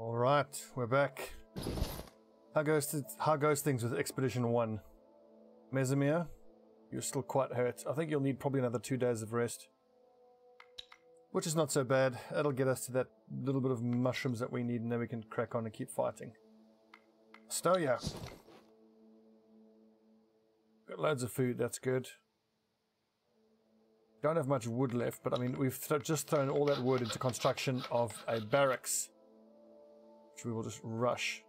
All right, we're back. How goes things with Expedition 1? Mesimir, you're still quite hurt. I think you'll need probably another 2 days of rest, which is not so bad. It'll get us to that little bit of mushrooms that we need, and then we can crack on and keep fighting. Stoya. Got loads of food, that's good. Don't have much wood left, but I mean, we've just thrown all that wood into construction of a barracks, which we will just rush.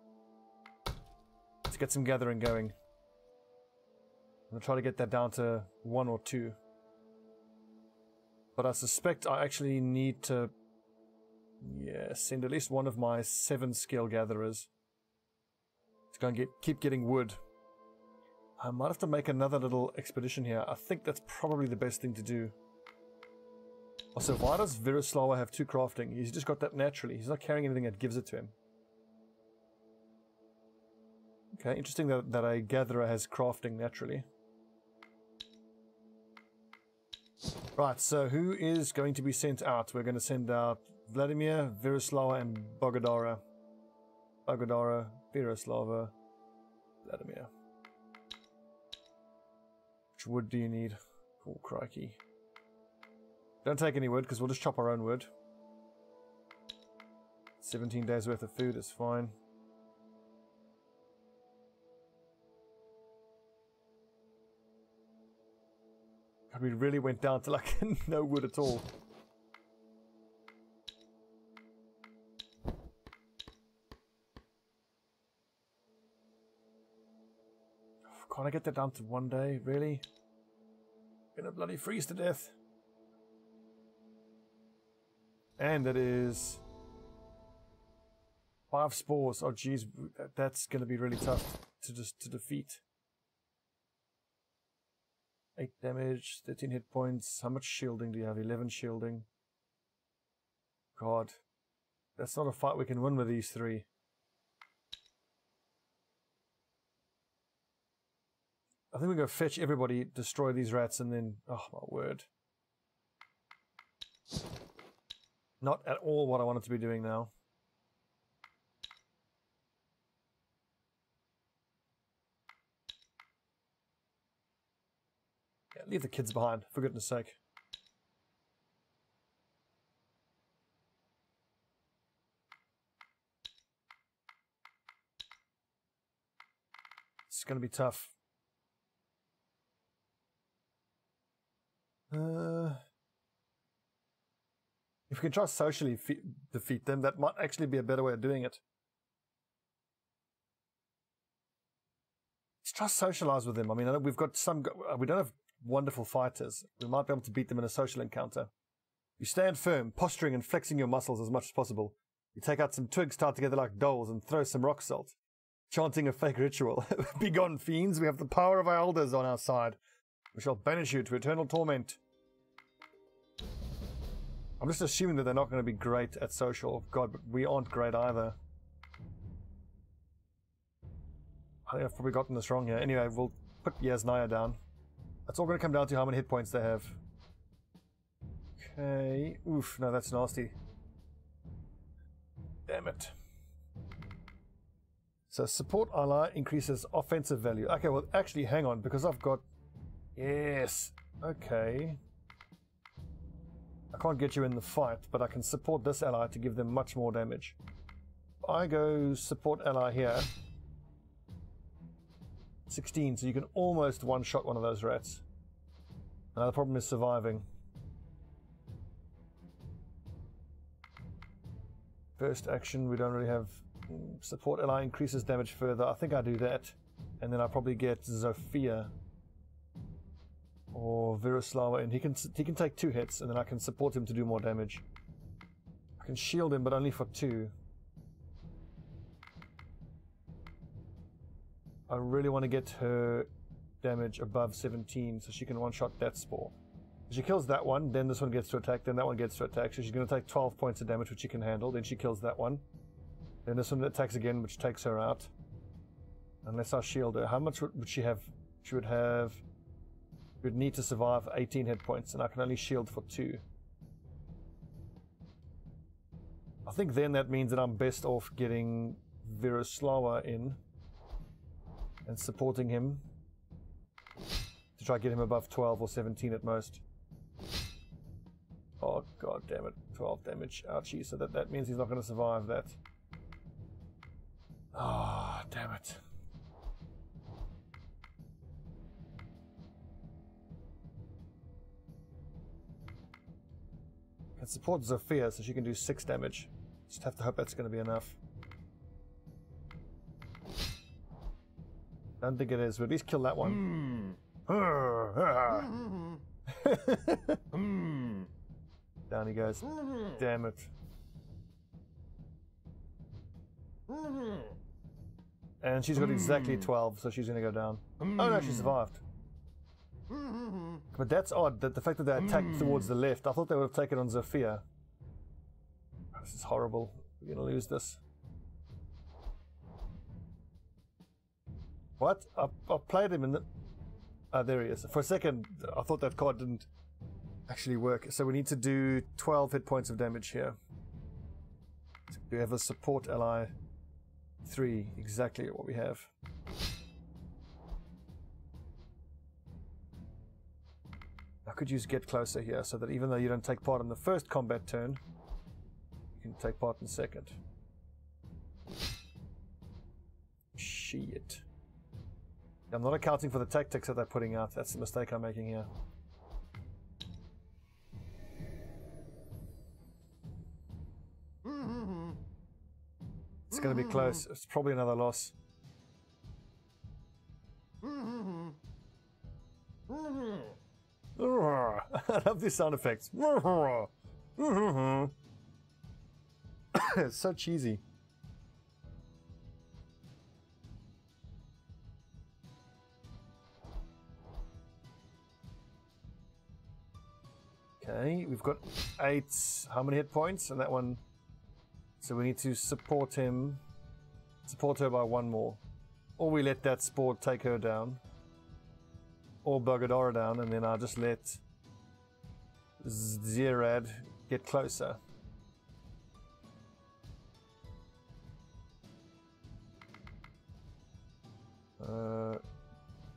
Let's get some gathering going. I'm going to try to get that down to 1 or 2. But I suspect I actually need to, yeah, send at least one of my 7 skill gatherers to go and keep getting wood. I might have to make another little expedition here. I think that's probably the best thing to do. Also, why does Wierzysława have 2 crafting? He's just got that naturally. He's not carrying anything that gives it to him. Okay, interesting that a gatherer has crafting naturally. Right, so who is going to be sent out? We're going to send out Vladimir, Wierzysława, and Bogodara. Bogodara, Wierzysława, Vladimir. Which wood do you need? Oh, crikey. Don't take any wood, because we'll just chop our own wood. 17 days worth of food is fine. God, we really went down to like no wood at all. Can't I get that down to 1 day, really? I'm gonna bloody freeze to death. And that is 5 spores. Oh geez, that's gonna be really tough to defeat. 8 damage, 13 hit points. How much shielding do you have? 11 shielding. God, that's not a fight we can win with these 3. I think we go fetch everybody, destroy these rats, and then, oh my word. Not at all what I wanted to be doing now. Yeah, leave the kids behind, for goodness sake. It's going to be tough. If we can try socially defeat them, that might actually be a better way of doing it. Let's try socialize with them. I mean, I know we've got some. We don't have wonderful fighters. We might be able to beat them in a social encounter. You stand firm, posturing and flexing your muscles as much as possible. You take out some twigs tied together like dolls and throw some rock salt, chanting a fake ritual. Begone, fiends! We have the power of our elders on our side. We shall banish you to eternal torment. I'm just assuming that they're not going to be great at social. God, but we aren't great either. I think I've probably gotten this wrong here. Anyway, we'll put Yasnaya down. That's all going to come down to how many hit points they have. Okay. Oof, no, that's nasty. Damn it. So support ally increases offensive value. Okay, well, actually, hang on, because I've got... Yes, okay. I can't get you in the fight, but I can support this ally to give them much more damage. If I go support ally here, 16, so you can almost one-shot one of those rats. Now the problem is surviving. First action, we don't really have support ally increases damage further. I think I do that, and then I probably get Zofia or Wierzysława, and he can take 2 hits, and then I can support him to do more damage. I can shield him, but only for 2. I really want to get her damage above 17, so she can one-shot that spore. If she kills that one, then this one gets to attack, then that one gets to attack, so she's going to take 12 points of damage, which she can handle, then she kills that one. Then this one attacks again, which takes her out. Unless I shield her. How much would she have? She would have... We'd need to survive 18 hit points, and I can only shield for 2. I think then that means that I'm best off getting Wierzysława in and supporting him to try to get him above 12 or 17 at most. Oh god damn it, 12 damage, ouchie, so that means he's not going to survive that. Ah, oh, damn it. I can support Zofia so she can do 6 damage. Just have to hope that's going to be enough. Don't think it is, but at least kill that one. Down he goes. Damn it. And she's got exactly 12, so she's going to go down. Oh no, she survived. But that's odd, that the fact that they attacked towards the left, I thought they would have taken on Zofia. This is horrible. We're going to lose this. What? I played him in the... Ah, there he is. For a second, I thought that card didn't actually work. So we need to do 12 hit points of damage here. So we have a support ally 3, exactly what we have. I could use Get Closer here, so that even though you don't take part in the first combat turn, you can take part in the second. Shit. I'm not accounting for the tactics that they're putting out. That's the mistake I'm making here. It's going to be close. It's probably another loss. I love these sound effects. It's so cheesy. Okay, we've got 8, how many hit points? And that one, so we need to support him, support her by 1 more. Or we let that spore take her down, or Bogodara down, and then I'll just let Zerad get closer.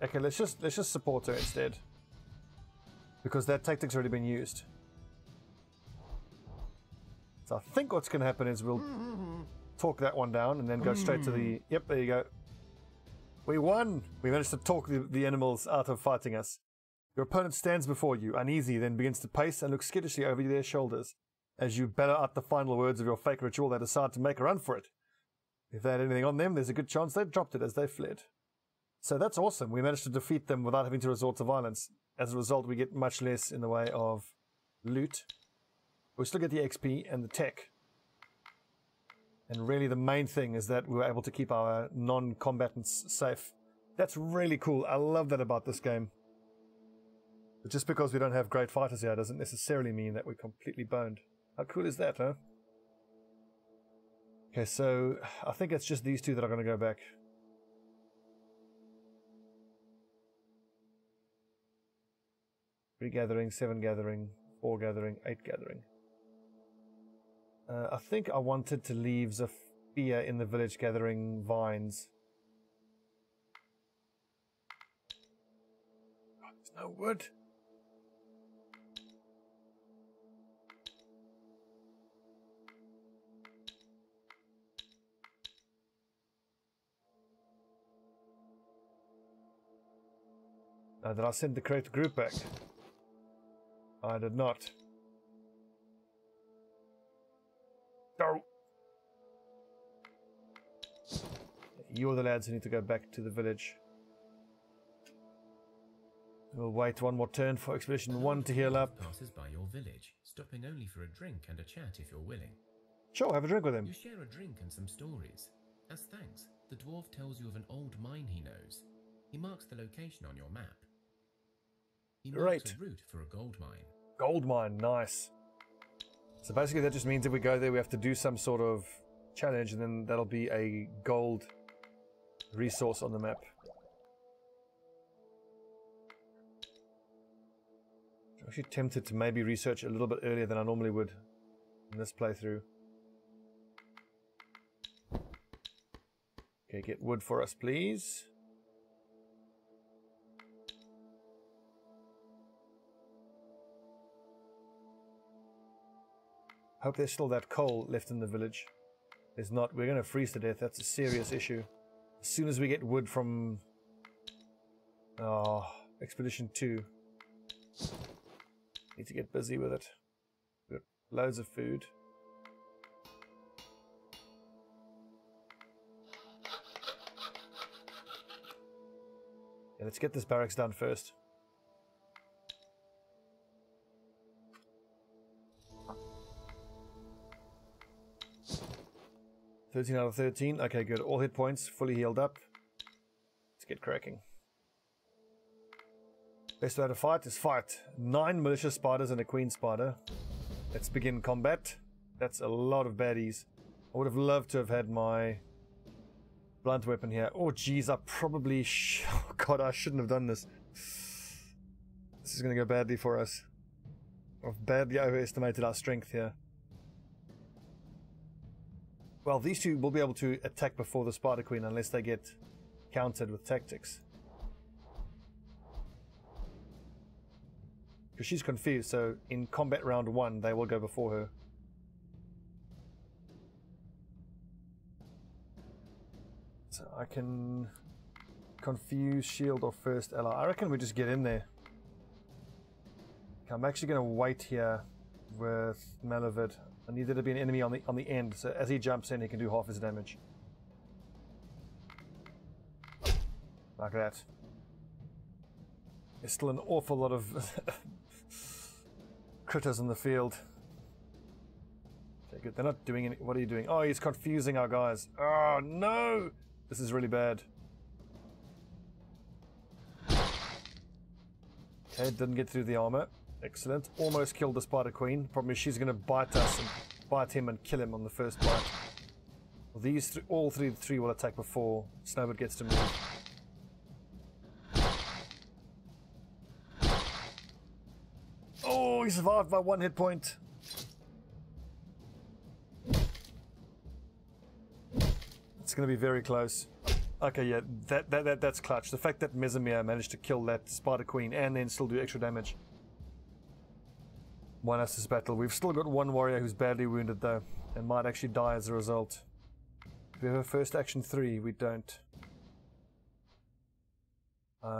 Okay, let's just support her instead. Because that tactic's already been used. So I think what's going to happen is we'll talk that one down and then go straight to the... Yep, there you go. We won! We managed to talk the animals out of fighting us. Your opponent stands before you, uneasy, then begins to pace and look skittishly over their shoulders. As you bellow out the final words of your fake ritual, they decide to make a run for it. If they had anything on them, there's a good chance they've dropped it as they fled. So that's awesome. We managed to defeat them without having to resort to violence. As a result, we get much less in the way of loot. We still get the XP and the tech. And really the main thing is that we were able to keep our non-combatants safe. That's really cool. I love that about this game. But just because we don't have great fighters here doesn't necessarily mean that we're completely boned. How cool is that, huh? Okay, so I think it's just these two that are going to go back. Gathering, 7 gathering, 4 gathering, 8 gathering. I think I wanted to leave Zofia in the village gathering vines. Oh, there's no wood. Now that I sent the correct group back. I did not. No. You're the lads who need to go back to the village. We'll wait one more turn for Expedition 1 to heal up. Passes by your village, stopping only for a drink and a chat if you're willing. Sure, have a drink with him. You share a drink and some stories. As thanks, the dwarf tells you of an old mine he knows. He marks the location on your map. He marks a route for a gold mine. Gold mine, nice. So basically that just means if we go there we have to do some sort of challenge and then that'll be a gold resource on the map. I'm actually tempted to maybe research a little bit earlier than I normally would in this playthrough. Okay, get wood for us, please. Hope there's still that coal left in the village. There's not. We're going to freeze to death. That's a serious issue. As soon as we get wood from... oh, Expedition 2. Need to get busy with it. We've got loads of food. Yeah, let's get this barracks done first. (13 out of 13). Okay, good. All hit points, fully healed up. Let's get cracking. Best way to fight is fight. 9 militia spiders and a queen spider. Let's begin combat. That's a lot of baddies. I would have loved to have had my blunt weapon here. Oh, geez, I probably... oh, God, I shouldn't have done this. This is going to go badly for us. I've badly overestimated our strength here. Well, these two will be able to attack before the Spider Queen unless they get countered with tactics. Because she's confused, so in combat round 1 they will go before her. So I can confuse shield or first ally. I reckon we just get in there. Okay, I'm actually going to wait here with Malavid. I need there to be an enemy on the end, so as he jumps in, he can do half his damage. Like that. There's still an awful lot of critters in the field. Okay, good. They're not doing any... what are you doing? Oh, he's confusing our guys. Oh, no! This is really bad. Okay, didn't get through the armor. Excellent. Almost killed the Spider Queen. Problem is she's going to bite us and bite him and kill him on the first bite. Well, these all three will attack before Snowbird gets to move. Oh, he survived by 1 hit point. It's going to be very close. Okay, yeah, that's clutch. The fact that Mesimir managed to kill that Spider Queen and then still do extra damage won us this battle. We've still got 1 warrior who's badly wounded though, and might actually die as a result. We have a first action 3, we don't.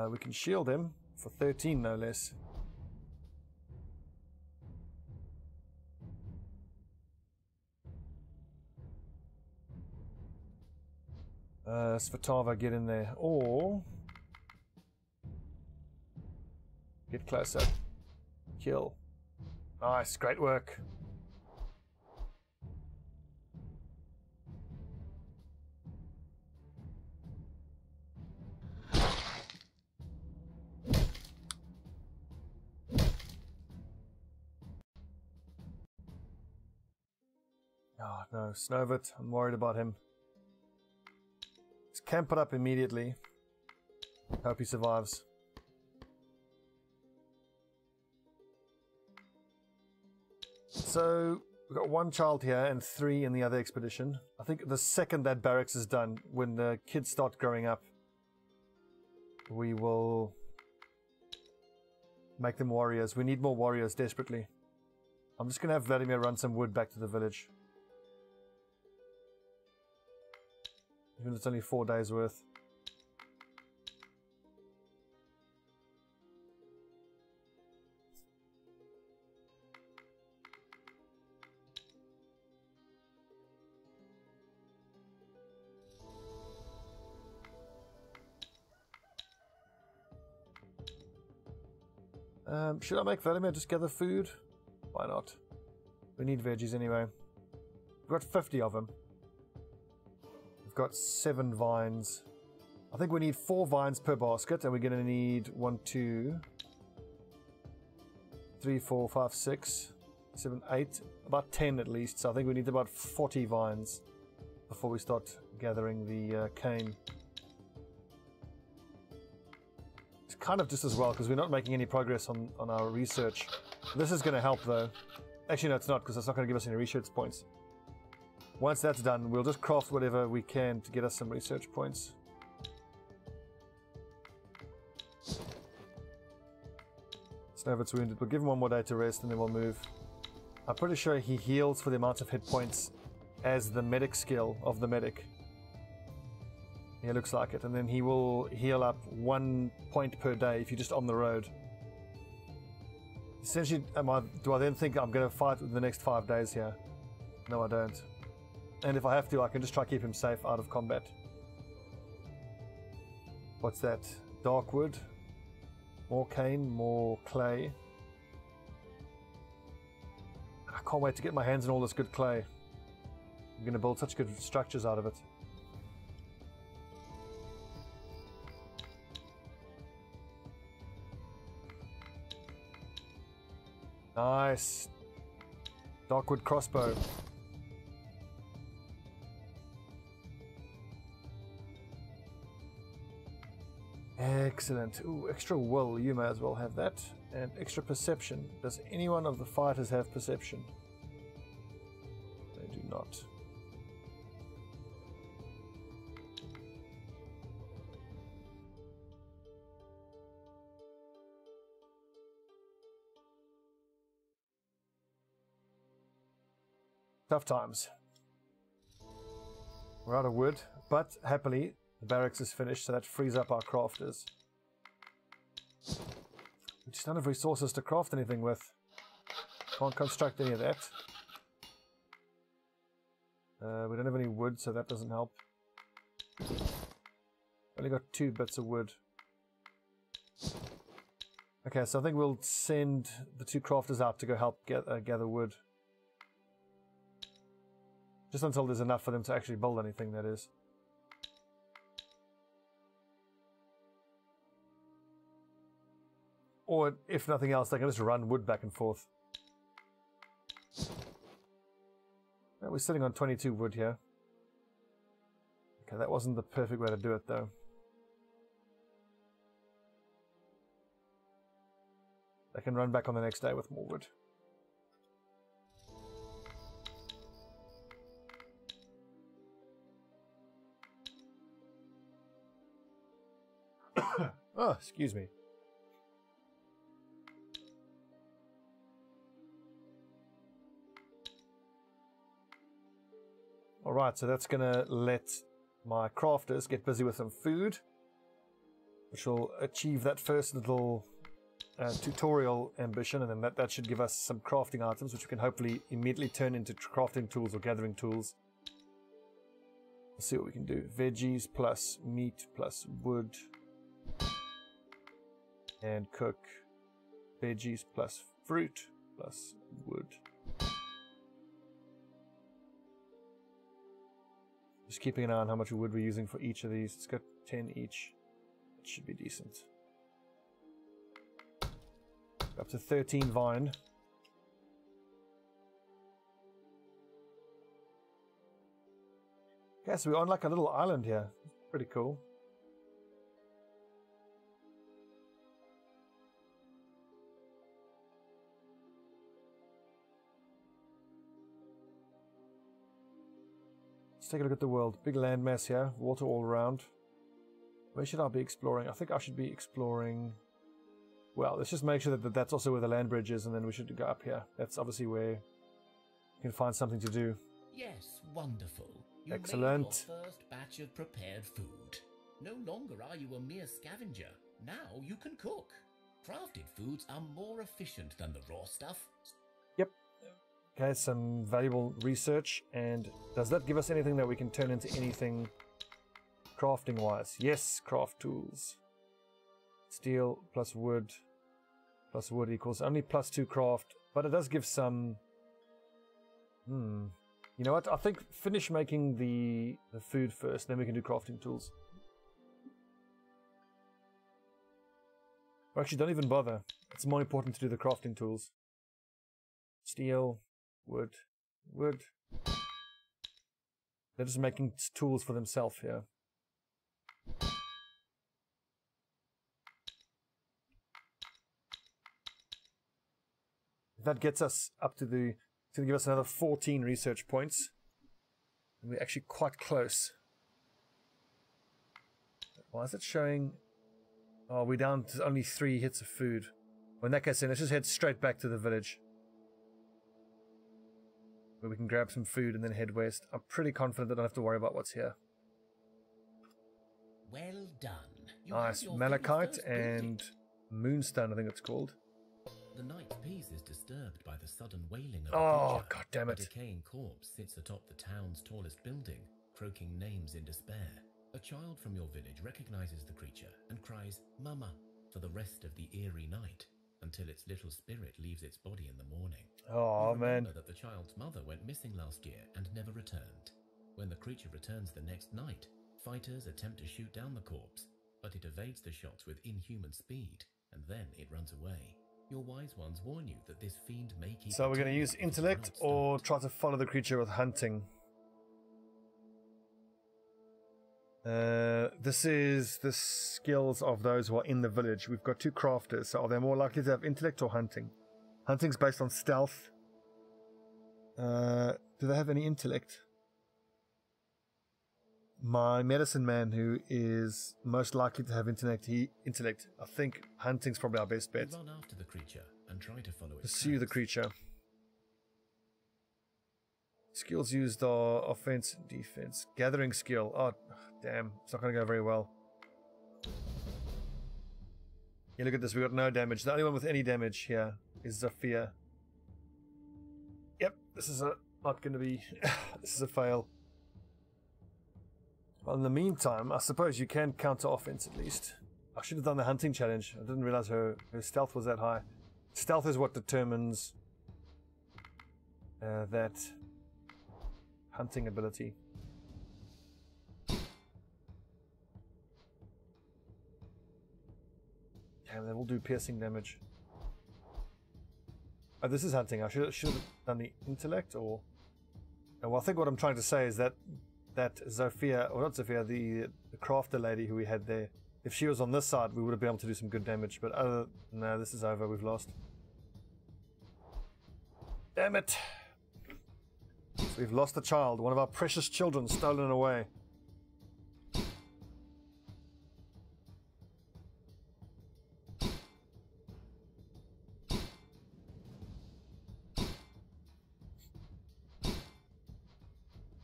We can shield him for 13 no less. Svatava, get in there, or get closer. Kill. Nice, great work. Oh no, Snowbird, I'm worried about him. Let's camp it up immediately. Hope he survives. So, we've got 1 child here and 3 in the other expedition. I think the second that barracks is done, when the kids start growing up, we will make them warriors. We need more warriors desperately. I'm just going to have Vladimir run some wood back to the village. Even if it's only 4 days worth. Should I make Vladimir just gather food? Why not? We need veggies anyway. We've got 50 of them. We've got 7 vines. I think we need 4 vines per basket, and we're going to need 1, 2, 3, 4, 5, 6, 7, 8, about 10 at least. So I think we need about 40 vines before we start gathering the cane. Kind of just as well, because we're not making any progress on our research. This is going to help though. Actually no, it's not, because it's not going to give us any research points. Once that's done, we'll just craft whatever we can to get us some research points. Snowbird's wounded. We'll give him one more day to rest and then we'll move. I'm pretty sure he heals for the amount of hit points as the medic skill of the medic. Yeah, looks like it. And then he will heal up 1 point per day if you're just on the road. Essentially, do I then think I'm going to fight in the next 5 days here? No, I don't. And if I have to, I can just try to keep him safe out of combat. What's that? Darkwood. More cane, more clay. I can't wait to get my hands on all this good clay. I'm going to build such good structures out of it. Nice. Darkwood crossbow. Excellent. Ooh, extra will. You may as well have that. And extra perception. Does any one of the fighters have perception? They do not. Tough times. We're out of wood, but happily the barracks is finished, so that frees up our crafters. We just don't have resources to craft anything with. Can't construct any of that. We don't have any wood, so that doesn't help. Only got 2 bits of wood. Okay, so I think we'll send the 2 crafters out to go help gather wood. Just until there's enough for them to actually build anything, that is. Or, if nothing else, they can just run wood back and forth. Now we're sitting on 22 wood here. Okay, that wasn't the perfect way to do it, though. They can run back on the next day with more wood. Oh, excuse me. Alright, so that's going to let my crafters get busy with some food, which will achieve that first little tutorial ambition, and then that should give us some crafting items, which we can hopefully immediately turn into crafting tools or gathering tools. Let's see what we can do. Veggies plus meat plus wood. And cook veggies plus fruit plus wood. Just keeping an eye on how much wood we're using for each of these. It's got 10 each. It should be decent. Up to 13 vine. Okay, so we're on like a little island here. Pretty cool. Take a look at the world. Big landmass here, water all around. Where should I be exploring? I think I should be exploring... Well, let's just make sure that that's also where the land bridge is, and then we should go up here. That's obviously where you can find something to do. Yes, wonderful. You excellent. Made your first batch of prepared food. No longer are you a mere scavenger. Now you can cook. Crafted foods are more efficient than the raw stuff. Yep. Okay, some valuable research, and does that give us anything that we can turn into anything crafting-wise? Yes, craft tools. Steel plus wood equals only +2 craft, but it does give some... You know what, I think finish making the food first, then we can do crafting tools. Or actually, don't even bother. It's more important to do the crafting tools. Steel... Wood. They're just making tools for themselves here. That gets us up to the... It's going to give us another 14 research points. We're actually quite close. Why is it showing? Oh, we're down to only 3 hits of food. Well, in that case, then, let's just head straight back to the village, where we can grab some food and then head west. I'm pretty confident that I don't have to worry about what's here. Well done. Nice. Malachite and moonstone, I think it's called. The night peace is disturbed by the sudden wailing of a god damn it. A decaying corpse sits atop the town's tallest building, croaking names in despair. A child from your village recognizes the creature and cries, "Mama," for the rest of the eerie night, until its little spirit leaves its body in the morning. Oh, man. Remember that the child's mother went missing last year and never returned. When the creature returns the next night, fighters attempt to shoot down the corpse, but it evades the shots with inhuman speed, and then it runs away. Your wise ones warn you that this fiend may keep... So we're going to use intellect or try to follow the creature with hunting. This is the skills of those who are in the village. We've got 2 crafters, so are they more likely to have intellect or hunting? Hunting's based on stealth. Do they have any intellect? My medicine man, who is most likely to have intellect. I think hunting's probably our best bet. Run after the creature and try to follow it. Pursue the creature. Skills used are offense, defense, gathering skill. Oh, damn! It's not going to go very well. Yeah, look at this. We got no damage. The only one with any damage here is Zofia. Yep, this is not going to be. This is a fail. Well, in the meantime, I suppose you can counter offense at least. I should have done the hunting challenge. I didn't realize her stealth was that high. Stealth is what determines that hunting ability. Damn, that will do piercing damage. Oh, this is hunting. I should have done the intellect or... Oh, well, I think what I'm trying to say is that Zofia, or not Zofia, the crafter lady who we had there, if she was on this side, we would have been able to do some good damage, but no, this is over, we've lost. Damn it! So we've lost a child, one of our precious children stolen away.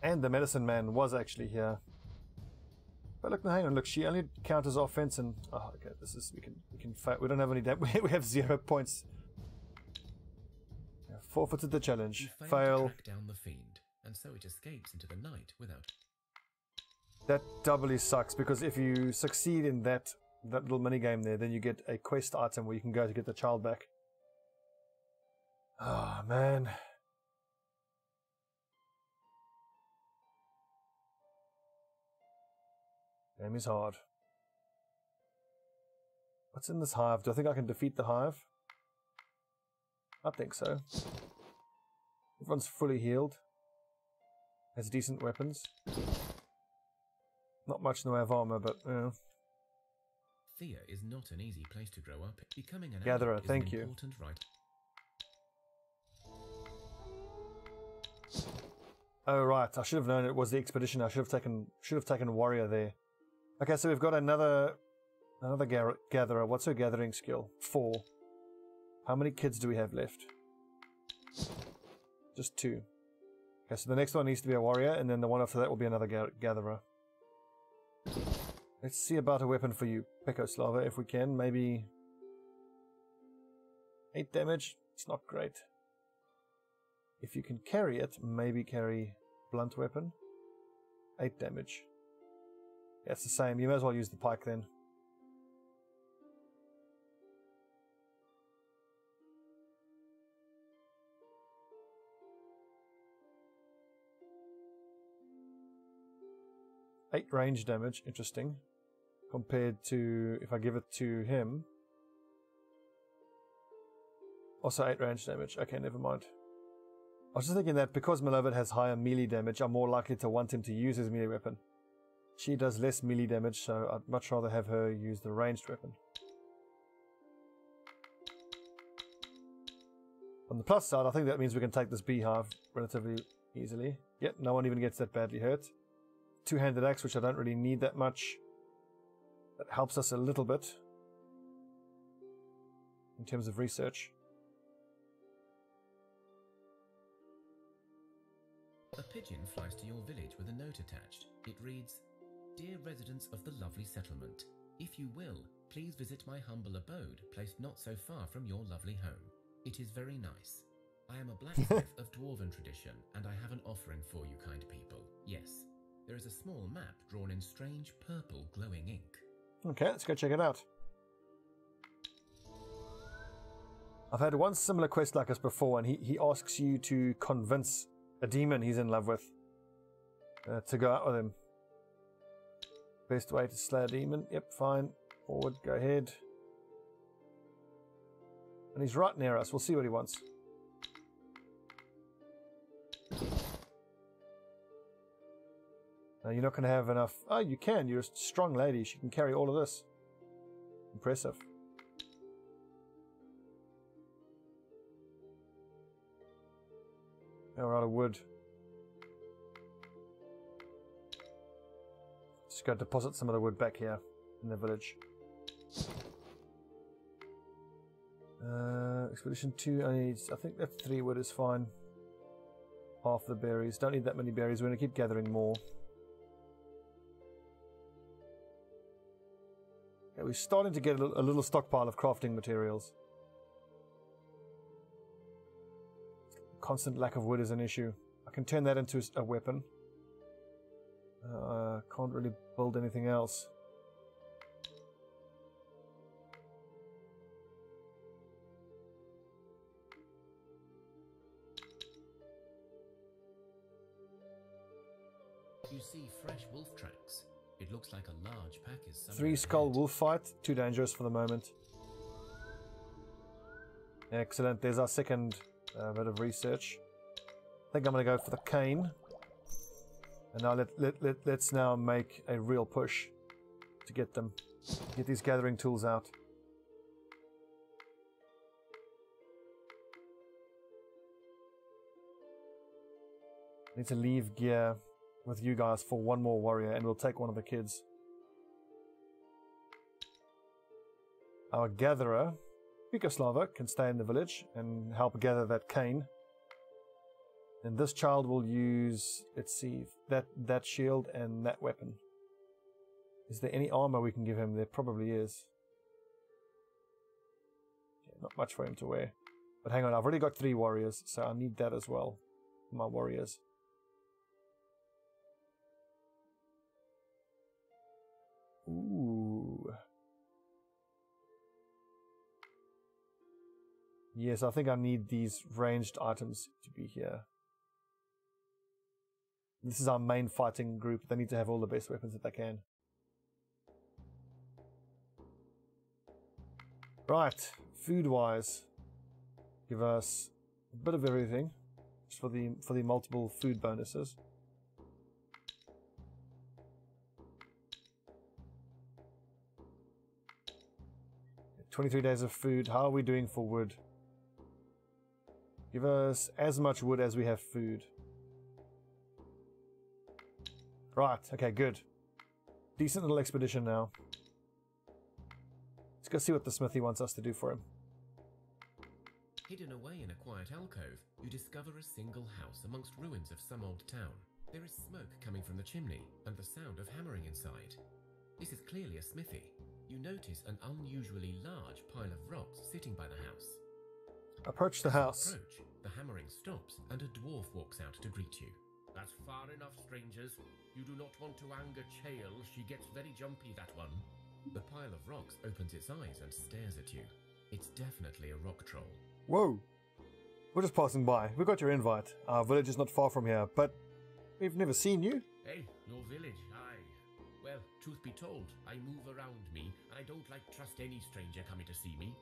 And the medicine man was actually here. But look, no, hang on, look, she only counters offense and... Oh, okay, this is... We can fight. We don't have any damage. We have 0 points. Yeah, forfeited the challenge. Fail. Track down the fiend, and so it escapes into the night without... That doubly sucks, because if you succeed in that little minigame there, then you get a quest item where you can go to get the child back. Oh, man. Game is hard. What's in this hive? Do I think I can defeat the hive? I think so. Everyone's fully healed. Has decent weapons. Not much in the way of armor, but you know. Thea is not an easy place to grow up. Becoming an gatherer, thank you. Right. Oh right, I should have known it was the expedition. I should have taken warrior there. Okay, so we've got another gatherer. What's her gathering skill? 4. How many kids do we have left? Just 2. Okay, so the next one needs to be a warrior, and then the one after that will be another gatherer. Let's see about a weapon for you, Piekosława, if we can. Maybe 8 damage? It's not great. If you can carry it, maybe carry blunt weapon. 8 damage. That's the same. You may as well use the pike then. Eight range damage, interesting. Compared to if I give it to him. Also 8 range damage. Okay, never mind. I was just thinking that because Miłowit has higher melee damage, I'm more likely to want him to use his melee weapon. She does less melee damage, so I'd much rather have her use the ranged weapon. On the plus side, I think that means we can take this beehive relatively easily. Yep, no one even gets that badly hurt. Two-handed axe, which I don't really need that much. That helps us a little bit in terms of research. A pigeon flies to your village with a note attached. It reads, "Dear residents of the lovely settlement, if you will, please visit my humble abode, placed not so far from your lovely home. It is very nice. I am a blacksmith of dwarven tradition, and I have an offering for you, kind people. Yes, there is a small map drawn in strange purple glowing ink." Okay, let's go check it out. I've had one similar quest like this before, and he asks you to convince a demon he's in love with to go out with him. Best way to slay a demon. Yep, fine. Forward, go ahead. And he's right near us. We'll see what he wants. Now, you're not going to have enough. Oh, you can. You're a strong lady. She can carry all of this. Impressive. Now we're out of wood. Just go deposit some of the wood back here in the village. Expedition 2 only needs, I think that 3 wood is fine. Half the berries. Don't need that many berries. We're going to keep gathering more. Okay, we're starting to get a little stockpile of crafting materials. Constant lack of wood is an issue. I can turn that into a weapon. Can't really build anything else. You see fresh wolf tracks. It looks like a large pack is somewhere. 3 skull wolf fight. Too dangerous for the moment. Excellent. There's our second... a bit of research. I think I'm going to go for the cane. And now let's now make a real push to get them. Get these gathering tools out. I need to leave gear with you guys for one more warrior, and we'll take one of the kids. Our gatherer, Piekosława, can stay in the village and help gather that cane. And this child will use, let's see, that shield and that weapon. Is there any armor we can give him? There probably is. Yeah, not much for him to wear. But hang on, I've already got 3 warriors, so I need that as well. My warriors. Ooh. Yes, I think I need these ranged items to be here. This is our main fighting group. They need to have all the best weapons that they can. Right, food-wise, give us a bit of everything just for the multiple food bonuses. Okay, 23 days of food. How are we doing for wood? Give us as much wood as we have food. Right, okay, good. Decent little expedition now. Let's go see what the smithy wants us to do for him. Hidden away in a quiet alcove, you discover a single house amongst ruins of some old town. There is smoke coming from the chimney and the sound of hammering inside. This is clearly a smithy. You notice an unusually large pile of rocks sitting by the house. Approach the house. The hammering stops and a dwarf walks out to greet you. "That's far enough, strangers. You do not want to anger Chael. She gets very jumpy, that one." The pile of rocks opens its eyes and stares at you. It's definitely a rock troll. Whoa. We're just passing by. We got your invite. Our village is not far from here, but we've never seen you. Hey, your village, aye. Well, truth be told, I move around me and I don't like trust any stranger coming to see me.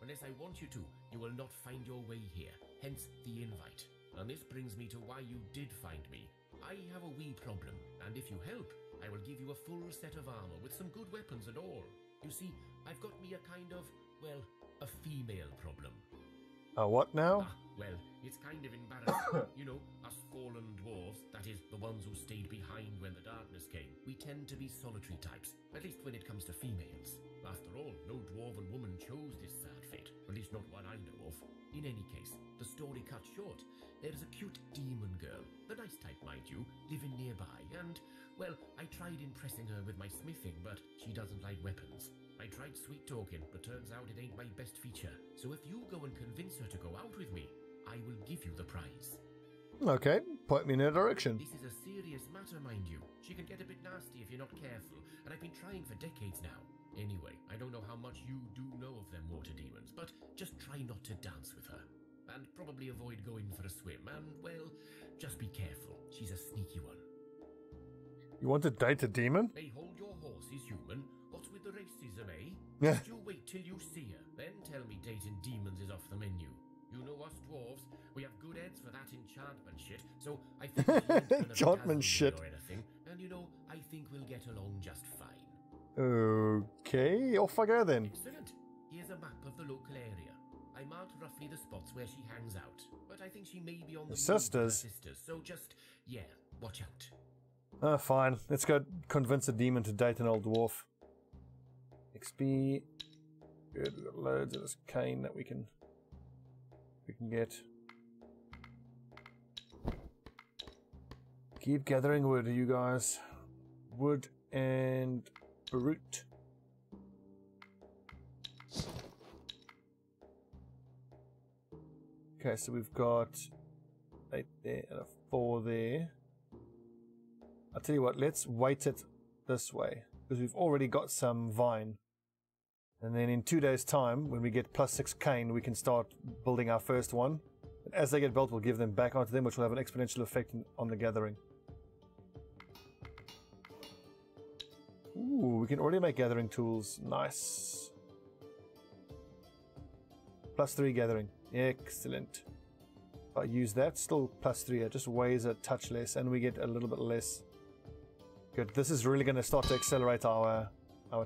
Unless I want you to, you will not find your way here, hence the invite. And this brings me to why you did find me. I have a wee problem, and if you help, I will give you a full set of armor with some good weapons and all. You see, I've got me a kind of, well, a female problem. A what now? Well, it's kind of embarrassing. You know, us fallen dwarves, that is, the ones who stayed behind when the darkness came. We tend to be solitary types, at least when it comes to females. After all, no dwarven woman chose this sad fate, at least not one I know of. In any case, the story cut short. There is a cute demon girl, the nice type, mind you, living nearby, and, well, I tried impressing her with my smithing, but she doesn't like weapons. I tried sweet talking, but turns out it ain't my best feature. So if you go and convince her to go out with me, I will give you the prize. Okay, point me in a direction. This is a serious matter, mind you. She can get a bit nasty if you're not careful, and I've been trying for decades now. Anyway, I don't know how much you do know of them water demons, but just try not to dance with her. And probably avoid going for a swim, and, well, just be careful. She's a sneaky one. You want to date a demon? Hey, hold your horses, human. What's with the racism, eh? Yeah. You wait till you see her, then tell me dating demons is off the menu. You know us dwarves, we have good heads for that enchantment shit, so I think enchantment shit or anything, and you know, I think we'll get along just fine. Okay, off I go then. Excellent. Here's a map of the local area. I marked roughly the spots where she hangs out, but I think she may be on the sisters, so just, yeah, watch out. Fine. Let's go convince a demon to date an old dwarf. XP. Good, we've got loads of this cane that we can get. Keep gathering wood, you guys. Wood and root. Okay, so we've got 8 there and a 4 there. I'll tell you what, let's weight it this way, because we've already got some vine. And then in 2 days' time, when we get +6 cane, we can start building our first one. And as they get built, we'll give them back onto them, which will have an exponential effect on the gathering. Ooh, we can already make gathering tools. Nice. +3 gathering. Excellent. If I use that, still +3. It just weighs a touch less, and we get a little bit less. Good. This is really going to start to accelerate our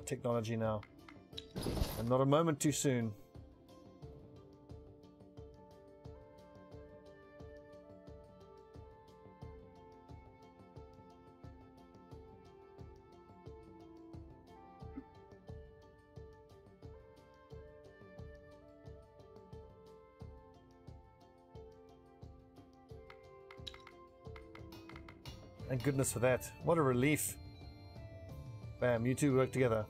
technology now. And not a moment too soon. Thank goodness for that. What a relief. Bam, you two work together.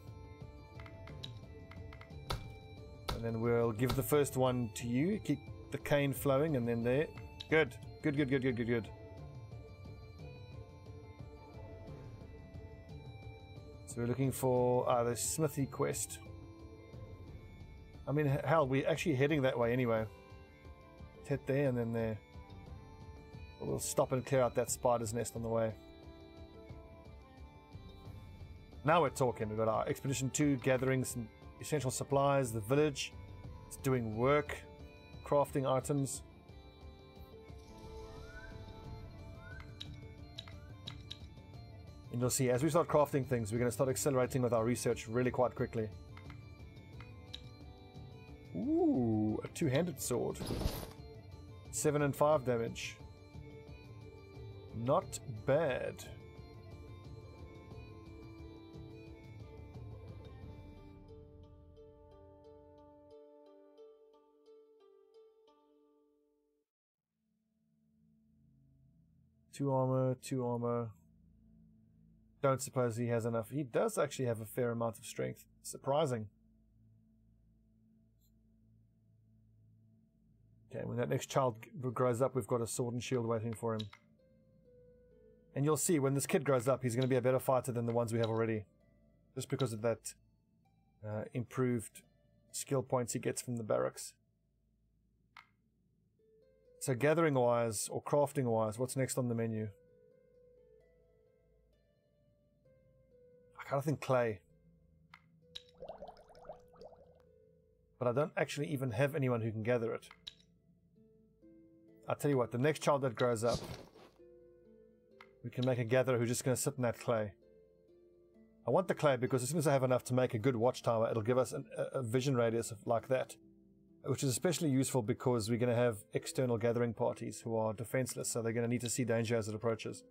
And then we'll give the first one to you. Keep the cane flowing, and then there. Good. Good, good, good, good, good, good. So we're looking for the smithy quest. I mean, hell, we're actually heading that way anyway. Let's hit there and then there. We'll stop and clear out that spider's nest on the way. Now we're talking. We've got our Expedition 2 gatherings and essential supplies, the village, it's doing work, crafting items. And you'll see, as we start crafting things, we're going to start accelerating with our research really quite quickly. Ooh, a two-handed sword. 7 and 5 damage. Not bad. Two armor, 2 armor. Don't suppose he has enough. He does actually have a fair amount of strength. Surprising. Okay, when that next child grows up, we've got a sword and shield waiting for him. And you'll see, when this kid grows up, he's going to be a better fighter than the ones we have already. Just because of that improved skill points he gets from the barracks. So gathering-wise, or crafting-wise, what's next on the menu? I kind of think clay. But I don't actually even have anyone who can gather it. I'll tell you what, the next child that grows up, we can make a gatherer who's just going to sit in that clay. I want the clay because as soon as I have enough to make a good watchtower, it'll give us a vision radius of like that. which is especially useful because we're going to have external gathering parties who are defenseless, so they're going to need to see danger as it approaches.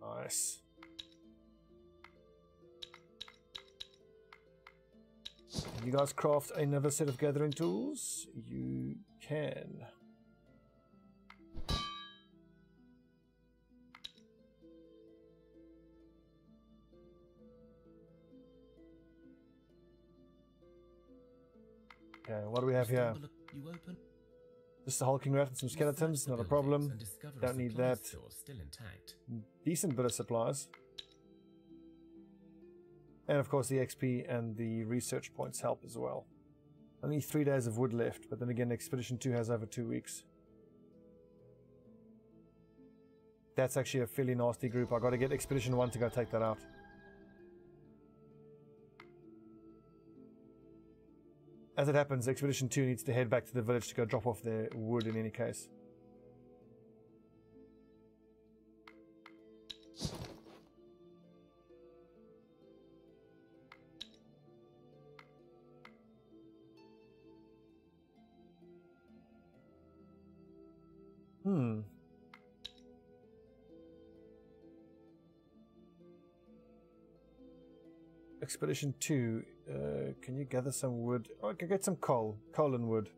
Nice. Can you guys craft another set of gathering tools? You can. Okay, what do we have here? Just a hulking rat and some skeletons, not a problem. Don't need that. Decent bit of supplies. And of course the XP and the research points help as well. Only 3 days of wood left, but then again Expedition 2 has over 2 weeks. That's actually a fairly nasty group. I got to get Expedition 1 to go take that out. As it happens, Expedition 2 needs to head back to the village to go drop off their wood in any case. Hmm. Expedition 2, can you gather some wood? Oh, I can get some coal. Coal and wood.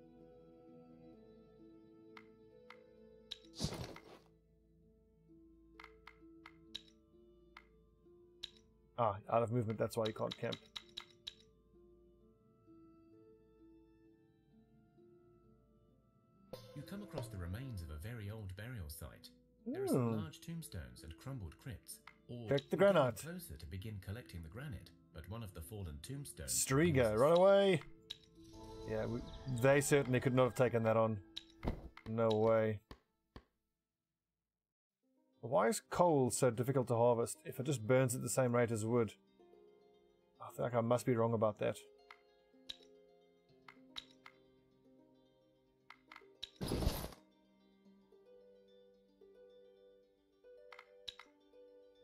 Ah, out of movement, that's why you can't camp. You come across the remains of a very old burial site. There are some large tombstones and crumbled crypts. Check the granite. Closer to begin collecting the granite, but one of the fallen tombstones. Striga, run away! Yeah, they certainly could not have taken that on. No way. Why is coal so difficult to harvest if it just burns at the same rate as wood? I feel like I must be wrong about that.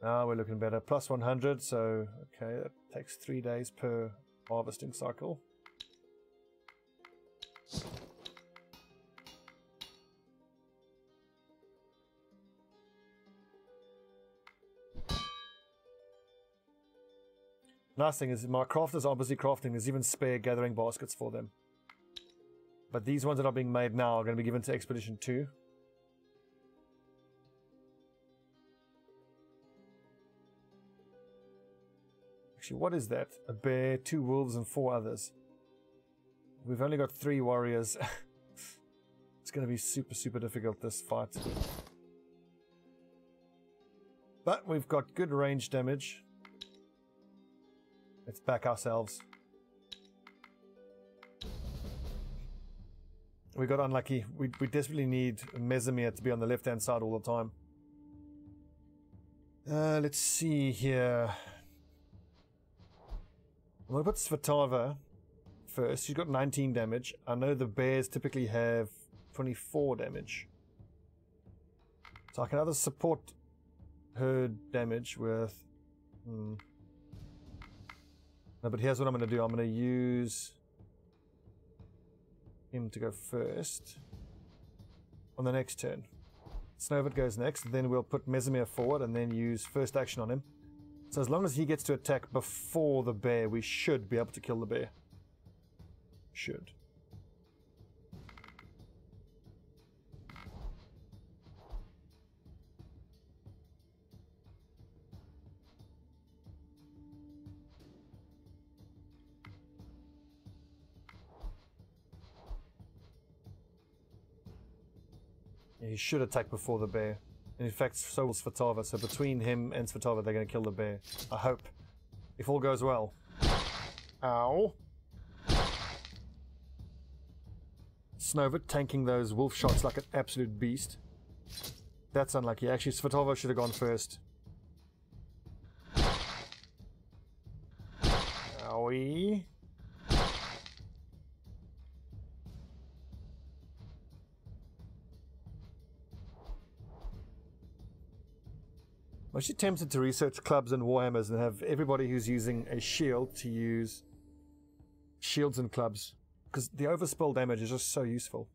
Now we're looking better. Plus 100, so okay, that takes 3 days per harvesting cycle. Nice thing is my crafters are busy crafting. There's even spare gathering baskets for them. But these ones that are being made now are going to be given to Expedition 2. Actually, what is that? A bear, 2 wolves, and 4 others. We've only got 3 warriors. It's going to be super, super difficult, this fight. But we've got good range damage. Let's back ourselves. We got unlucky. We desperately need Mesimir to be on the left-hand side all the time. Let's see here. I'm going to put Świtawa first. She's got 19 damage. I know the bears typically have 24 damage. So I can either support her damage with... No, but here's what I'm going to do. I'm going to use him to go first on the next turn. Snowbird goes next. Then we'll put Mesimir forward and then use first action on him. So as long as he gets to attack before the bear, we should be able to kill the bear. Should. Yeah, he should attack before the bear. In fact, so will Świtawa, so between him and Świtawa, they're going to kill the bear. I hope. If all goes well. Ow. Snowbird tanking those wolf shots like an absolute beast. That's unlucky. Actually, Świtawa should have gone first. Owie. I'm actually tempted to research clubs and warhammers and have everybody who's using a shield to use shields and clubs, because the overspill damage is just so useful.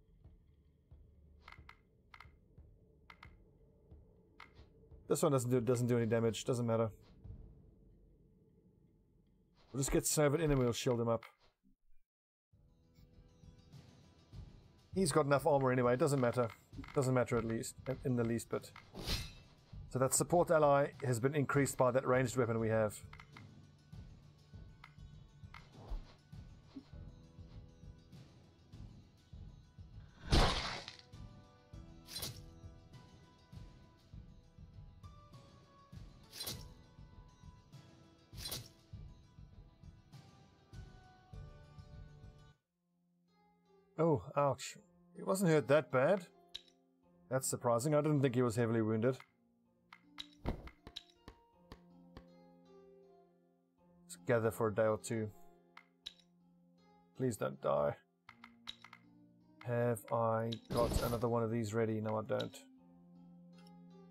This one doesn't do any damage, doesn't matter. We'll just get Snowbird in and we'll shield him up. He's got enough armor anyway, it doesn't matter. Doesn't matter at least, in the least bit. So that support ally has been increased by that ranged weapon we have. Oh, ouch. He wasn't hurt that bad. That's surprising. I didn't think he was heavily wounded. Let's gather for a day or two. Please don't die. Have I got another one of these ready? No, I don't.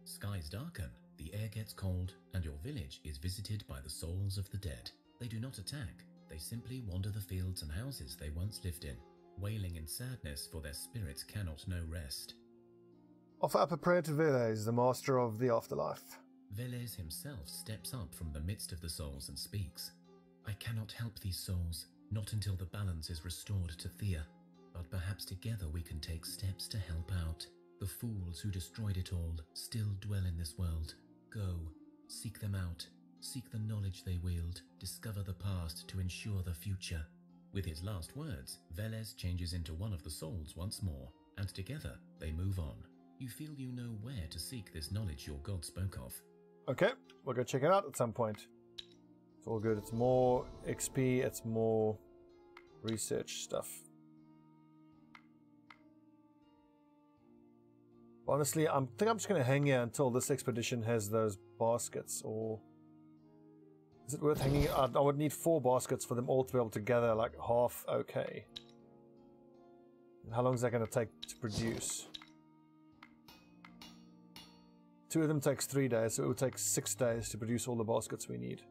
Skies darken, the air gets cold, and your village is visited by the souls of the dead. They do not attack. They simply wander the fields and houses they once lived in, wailing in sadness, for their spirits cannot know rest. Offer up a prayer to Veles, the master of the afterlife. Veles himself steps up from the midst of the souls and speaks. I cannot help these souls, not until the balance is restored to Thea, but perhaps together we can take steps to help out. The fools who destroyed it all still dwell in this world. Go, seek them out, seek the knowledge they wield, discover the past to ensure the future. With his last words, Veles changes into one of the souls once more, and together they move on. You feel you know where to seek this knowledge your god spoke of. Okay, we'll go check it out at some point. It's all good. It's more XP, it's more research stuff. Honestly, I think I'm just going to hang here until this expedition has those baskets, or... Is it worth hanging out? I would need 4 baskets for them all to be able to gather like half. Okay. And how long is that going to take to produce? 2 of them takes 3 days, so it would take 6 days to produce all the baskets we need.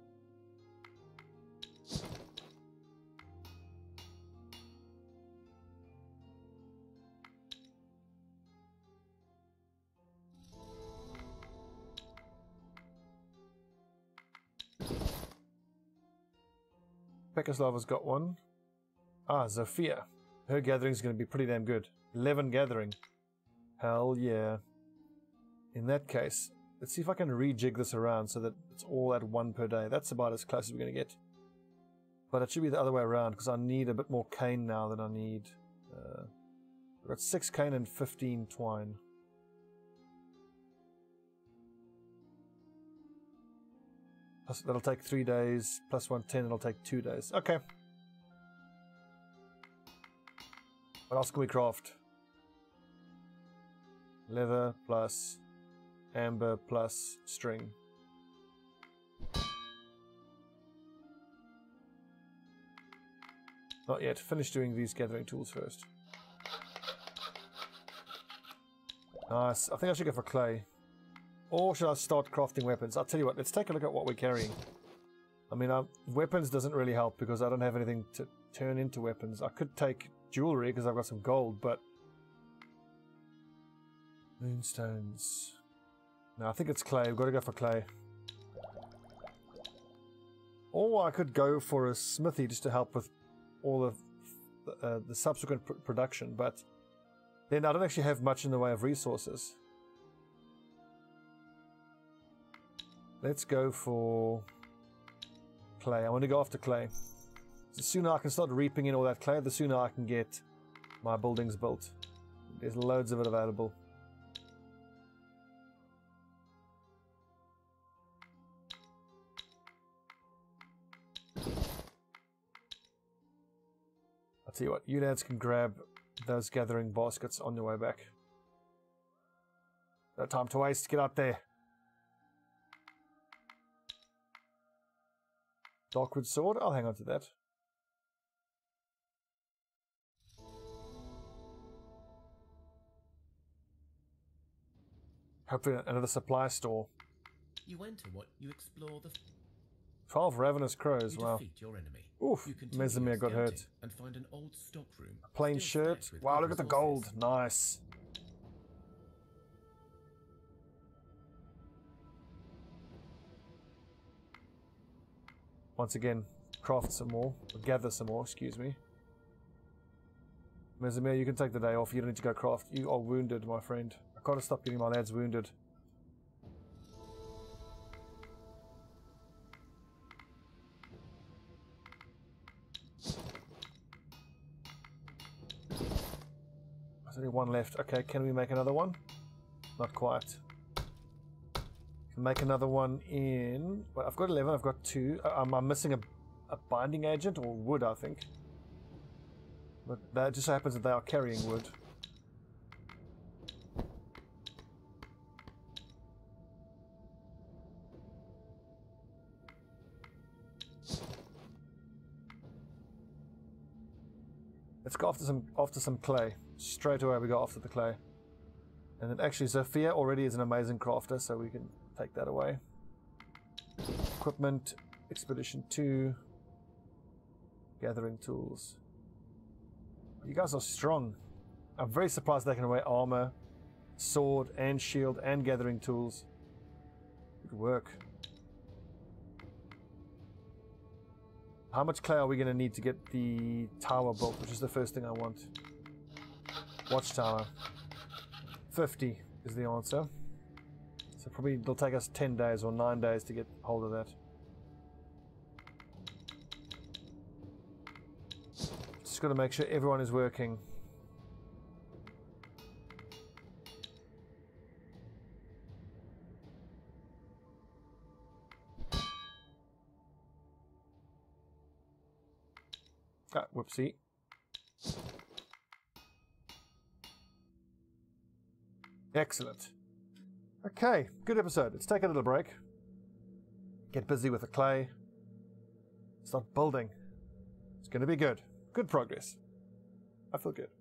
Piekoslava's got one. Ah, Zofia. Her gathering's going to be pretty damn good. 11 gathering. Hell yeah. In that case, let's see if I can rejig this around so that it's all at 1 per day. That's about as close as we're going to get. But it should be the other way around, because I need a bit more cane now than I need. We've got 6 cane and 15 twine. That'll take 3 days, plus 110, it'll take 2 days. Okay. What else can we craft? Leather plus amber plus string. Not yet. Finish doing these gathering tools first. Nice. I think I should go for clay. Or should I start crafting weapons? I'll tell you what, let's take a look at what we're carrying. I mean, weapons doesn't really help because I don't have anything to turn into weapons. I could take jewelry because I've got some gold, but... Moonstones... No, I think it's clay. We've got to go for clay. Or I could go for a smithy just to help with all of the subsequent production, but then I don't actually have much in the way of resources. Let's go for clay. I want to go after clay. The sooner I can start reaping in all that clay, the sooner I can get my buildings built. There's loads of it available. I'll tell you what, you lads can grab those gathering baskets on your way back. No time to waste, get out there. Darkwood sword? I'll hang on to that. Hopefully another supply store. You enter what you explore the 12 ravenous crows. You wow. Your enemy. Oof, Mesimir got hurt. And find an old stockroom. A plain shirt. Wow, look at the gold. Nice. Once again, craft some more, or gather some more, excuse me. Mesimir, you can take the day off. You don't need to go craft. You are wounded, my friend. I gotta stop getting my lads wounded. There's only one left. Okay, can we make another one? Not quite. Make another one in... Well, I've got 11, I've got 2. I'm missing a binding agent, or wood, I think. But that just so happens that they are carrying wood. Let's go after some clay. Straight away we go after the clay. And then actually, Zofia already is an amazing crafter, so we can take that away. Equipment, Expedition 2, gathering tools. You guys are strong. I'm very surprised they can wear armor, sword and shield and gathering tools. Good work. How much clay are we going to need to get the tower built, which is the first thing I want? Watchtower. 50 is the answer. So probably it'll take us 10 days or 9 days to get hold of that. Just got to make sure everyone is working. Ah, whoopsie. Excellent. Okay, good episode. Let's take a little break. Get busy with the clay. Start building. It's going to be good. Good progress. I feel good.